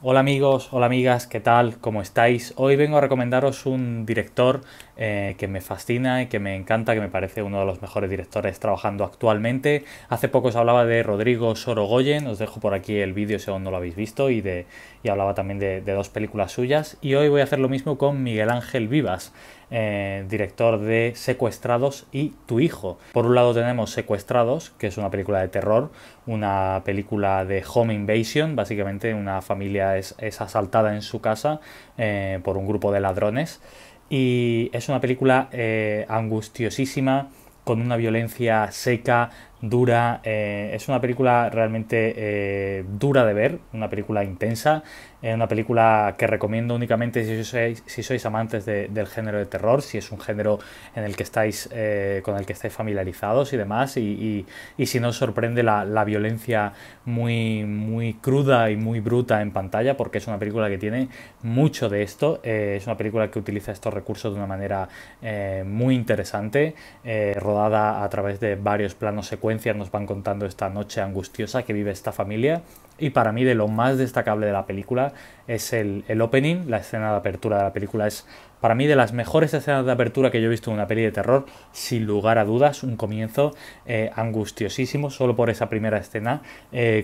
Hola amigos, hola amigas, ¿qué tal? ¿Cómo estáis? Hoy vengo a recomendaros un director que me fascina y que me encanta, que me parece uno de los mejores directores trabajando actualmente. Hace poco os hablaba de Rodrigo Sorogoyen, os dejo por aquí el vídeo si aún no lo habéis visto, y hablaba también de dos películas suyas. Y hoy voy a hacer lo mismo con Miguel Ángel Vivas, director de Secuestrados y Tu Hijo. Por un lado tenemos Secuestrados, que es una película de terror, una película de home invasion, básicamente una familia es asaltada en su casa por un grupo de ladrones, y es una película angustiosísima, con una violencia seca, dura. Es una película realmente dura de ver, una película intensa, una película que recomiendo únicamente si sois amantes del género de terror, si es un género en el que estáis, con el que estáis familiarizados y demás, y si no os sorprende la violencia muy cruda y muy bruta en pantalla, porque es una película que tiene mucho de esto. Es una película que utiliza estos recursos de una manera muy interesante, rodada a través de varios planos secuencias. Nos van contando esta noche angustiosa que vive esta familia, y para mí de lo más destacable de la película es el opening, la escena de apertura de la película. Es para mí de las mejores escenas de apertura que yo he visto en una peli de terror, sin lugar a dudas. Un comienzo angustiosísimo, solo por esa primera escena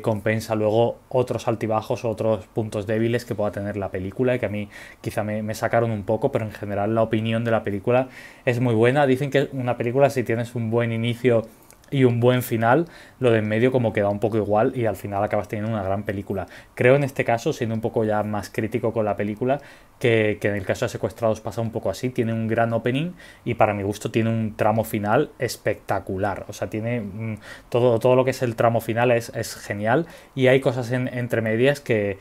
compensa luego otros altibajos, otros puntos débiles que pueda tener la película, y que a mí quizá me sacaron un poco, pero en general la opinión de la película es muy buena. Dicen que una película, si tienes un buen inicio y un buen final, lo de en medio como queda un poco igual, y al final acabas teniendo una gran película. Creo en este caso, siendo un poco ya más crítico con la película, que en el caso de Secuestrados pasa un poco así. Tiene un gran opening y para mi gusto tiene un tramo final espectacular. O sea, tiene todo lo que es el tramo final es genial, y hay cosas entre medias que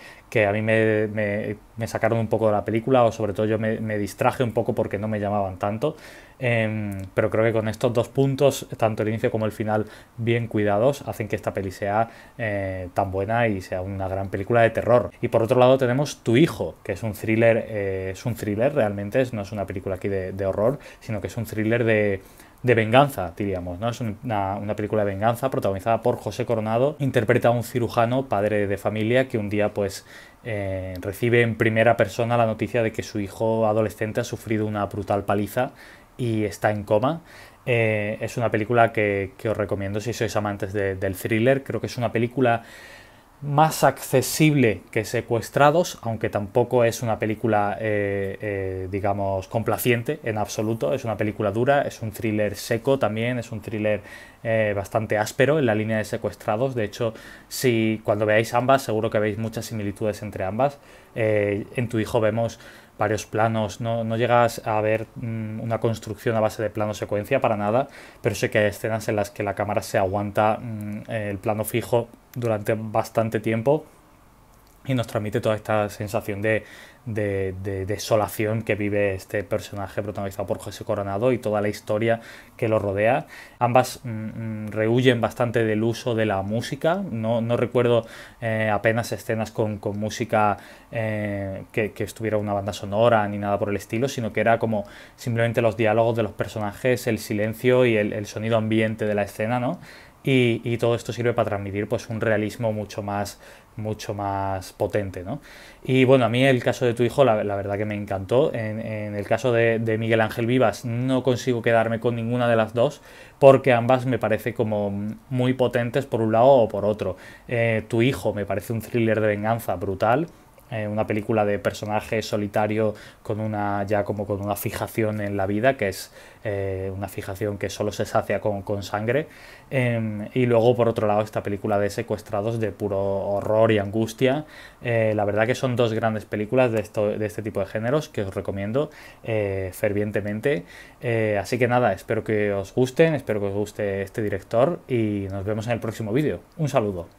a mí me sacaron un poco de la película, o sobre todo yo me distraje un poco porque no me llamaban tanto. Pero creo que con estos dos puntos, tanto el inicio como el final bien cuidados, hacen que esta peli sea tan buena y sea una gran película de terror. Y por otro lado tenemos Tu Hijo, que es un thriller, realmente no es una película aquí de horror, sino que es un thriller de venganza, diríamos, ¿no? Es una película de venganza protagonizada por José Coronado. Interpreta a un cirujano, padre de familia, que un día pues recibe en primera persona la noticia de que su hijo adolescente ha sufrido una brutal paliza y está en coma. Es una película que os recomiendo si sois amantes del thriller. Creo que es una película más accesible que Secuestrados, aunque tampoco es una película, digamos, complaciente en absoluto. Es una película dura, es un thriller seco también, es un thriller bastante áspero en la línea de Secuestrados. De hecho, cuando veáis ambas, seguro que veis muchas similitudes entre ambas. En Tu Hijo vemos varios planos, no llegas a ver una construcción a base de plano secuencia para nada, pero sé que hay escenas en las que la cámara se aguanta el plano fijo durante bastante tiempo y nos transmite toda esta sensación de desolación que vive este personaje protagonizado por José Coronado y toda la historia que lo rodea. Ambas rehuyen bastante del uso de la música. No recuerdo apenas escenas con música que estuviera una banda sonora ni nada por el estilo, sino que era como simplemente los diálogos de los personajes, el silencio y el sonido ambiente de la escena, ¿no? Y todo esto sirve para transmitir pues un realismo mucho más potente, ¿no? Y bueno, a mí el caso de Tu Hijo, la verdad que me encantó. En el caso de Miguel Ángel Vivas no consigo quedarme con ninguna de las dos, porque ambas me parece como muy potentes por un lado o por otro. Tu Hijo me parece un thriller de venganza brutal, una película de personaje solitario con una fijación en la vida, que es una fijación que solo se sacia con sangre, y luego por otro lado esta película de Secuestrados de puro horror y angustia. La verdad que son dos grandes películas de este tipo de géneros que os recomiendo fervientemente. Así que nada, espero que os gusten, espero que os guste este director, y nos vemos en el próximo vídeo. Un saludo.